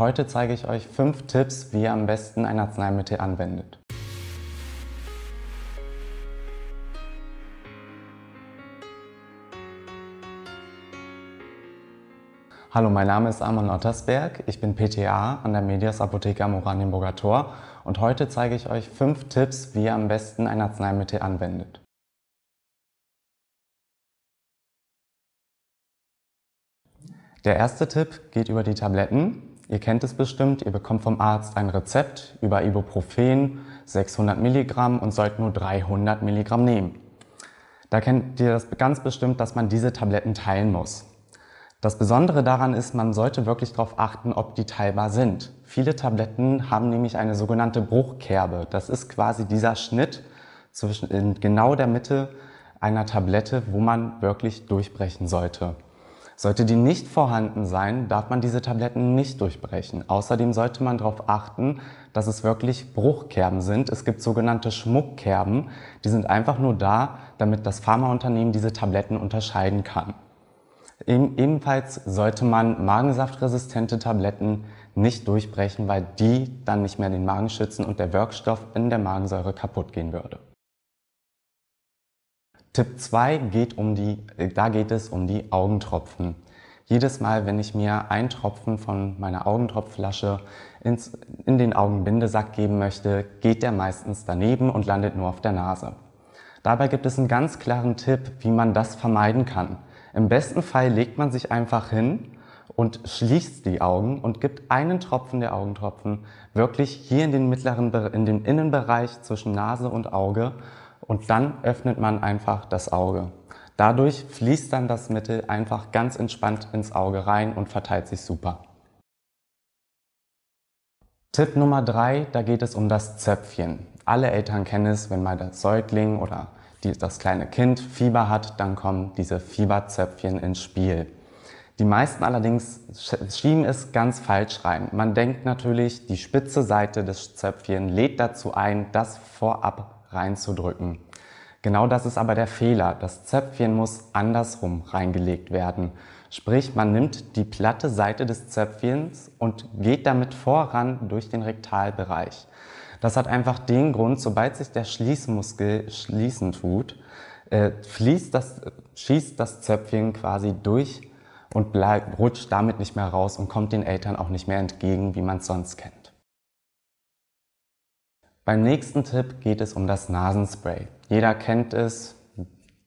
Heute zeige ich euch 5 Tipps, wie ihr am besten ein Arzneimittel anwendet. Hallo, mein Name ist Amon Ottersberg, ich bin PTA an der Medios Apotheke am Oranienburger Tor und heute zeige ich euch 5 Tipps, wie ihr am besten ein Arzneimittel anwendet. Der erste Tipp geht über die Tabletten. Ihr kennt es bestimmt, ihr bekommt vom Arzt ein Rezept über Ibuprofen, 600 mg und sollt nur 300 mg nehmen. Da kennt ihr das ganz bestimmt, dass man diese Tabletten teilen muss. Das Besondere daran ist, man sollte wirklich darauf achten, ob die teilbar sind. Viele Tabletten haben nämlich eine sogenannte Bruchkerbe. Das ist quasi dieser Schnitt in genau der Mitte einer Tablette, wo man wirklich durchbrechen sollte. Sollte die nicht vorhanden sein, darf man diese Tabletten nicht durchbrechen. Außerdem sollte man darauf achten, dass es wirklich Bruchkerben sind. Es gibt sogenannte Schmuckkerben, die sind einfach nur da, damit das Pharmaunternehmen diese Tabletten unterscheiden kann. Ebenfalls sollte man magensaftresistente Tabletten nicht durchbrechen, weil die dann nicht mehr den Magen schützen und der Wirkstoff in der Magensäure kaputt gehen würde. Tipp 2, da geht es um die Augentropfen. Jedes Mal, wenn ich mir einen Tropfen von meiner Augentropfflasche in den Augenbindesack geben möchte, geht der meistens daneben und landet nur auf der Nase. Dabei gibt es einen ganz klaren Tipp, wie man das vermeiden kann. Im besten Fall legt man sich einfach hin und schließt die Augen und gibt einen Tropfen der Augentropfen wirklich hier in den Innenbereich zwischen Nase und Auge und dann öffnet man einfach das Auge. Dadurch fließt dann das Mittel einfach ganz entspannt ins Auge rein und verteilt sich super. Tipp Nummer 3, da geht es um das Zäpfchen. Alle Eltern kennen es, wenn mal der Säugling oder das kleine Kind Fieber hat, dann kommen diese Fieberzäpfchen ins Spiel. Die meisten allerdings schieben es ganz falsch rein. Man denkt natürlich, die spitze Seite des Zäpfchens lädt dazu ein, das vorab reinzudrücken. Genau das ist aber der Fehler. Das Zäpfchen muss andersrum reingelegt werden. Sprich, man nimmt die platte Seite des Zäpfchens und geht damit voran durch den Rektalbereich. Das hat einfach den Grund, sobald sich der Schließmuskel schließen tut, schießt das Zäpfchen quasi durch und rutscht damit nicht mehr raus und kommt den Eltern auch nicht mehr entgegen, wie man es sonst kennt. Beim nächsten Tipp geht es um das Nasenspray. Jeder kennt es,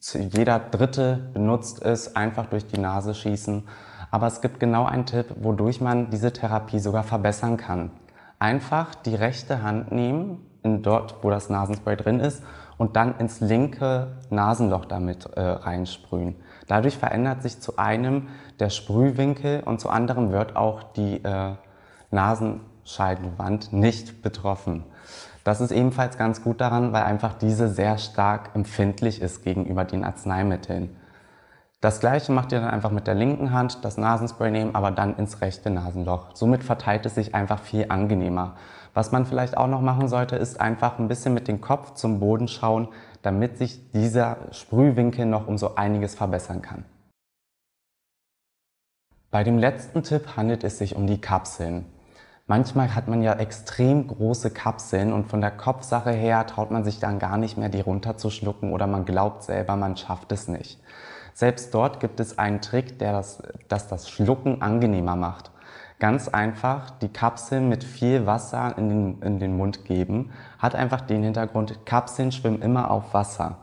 jeder Dritte benutzt es, einfach durch die Nase schießen. Aber es gibt genau einen Tipp, wodurch man diese Therapie sogar verbessern kann. Einfach die rechte Hand nehmen, dort wo das Nasenspray drin ist, und dann ins linke Nasenloch damit reinsprühen. Dadurch verändert sich zu einem der Sprühwinkel und zu anderem wird auch die Nasenscheidenwand nicht betroffen. Das ist ebenfalls ganz gut daran, weil einfach diese sehr stark empfindlich ist gegenüber den Arzneimitteln. Das gleiche macht ihr dann einfach mit der linken Hand, das Nasenspray nehmen, aber dann ins rechte Nasenloch. Somit verteilt es sich einfach viel angenehmer. Was man vielleicht auch noch machen sollte, ist einfach ein bisschen mit dem Kopf zum Boden schauen, damit sich dieser Sprühwinkel noch um so einiges verbessern kann. Bei dem letzten Tipp handelt es sich um die Kapseln. Manchmal hat man ja extrem große Kapseln und von der Kopfsache her traut man sich dann gar nicht mehr, die runterzuschlucken oder man glaubt selber, man schafft es nicht. Selbst dort gibt es einen Trick, der das Schlucken angenehmer macht. Ganz einfach, die Kapseln mit viel Wasser in den Mund geben, hat einfach den Hintergrund, Kapseln schwimmen immer auf Wasser.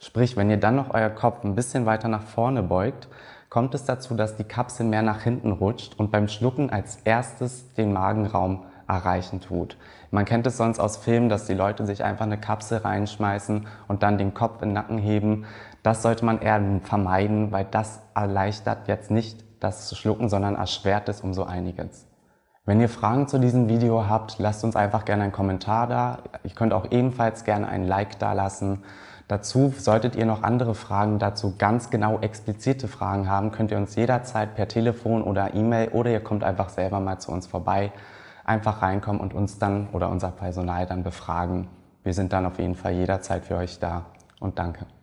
Sprich, wenn ihr dann noch euer Kopf ein bisschen weiter nach vorne beugt, kommt es dazu, dass die Kapsel mehr nach hinten rutscht und beim Schlucken als erstes den Magenraum erreichen tut. Man kennt es sonst aus Filmen, dass die Leute sich einfach eine Kapsel reinschmeißen und dann den Kopf in den Nacken heben. Das sollte man eher vermeiden, weil das erleichtert jetzt nicht das Schlucken, sondern erschwert es um so einiges. Wenn ihr Fragen zu diesem Video habt, lasst uns einfach gerne einen Kommentar da. Ihr könnt auch ebenfalls gerne einen Like da lassen. Dazu solltet ihr noch andere Fragen dazu, ganz genau explizite Fragen haben, könnt ihr uns jederzeit per Telefon oder E-Mail oder ihr kommt einfach selber mal zu uns vorbei. Einfach reinkommen und uns dann oder unser Personal dann befragen. Wir sind dann auf jeden Fall jederzeit für euch da und danke.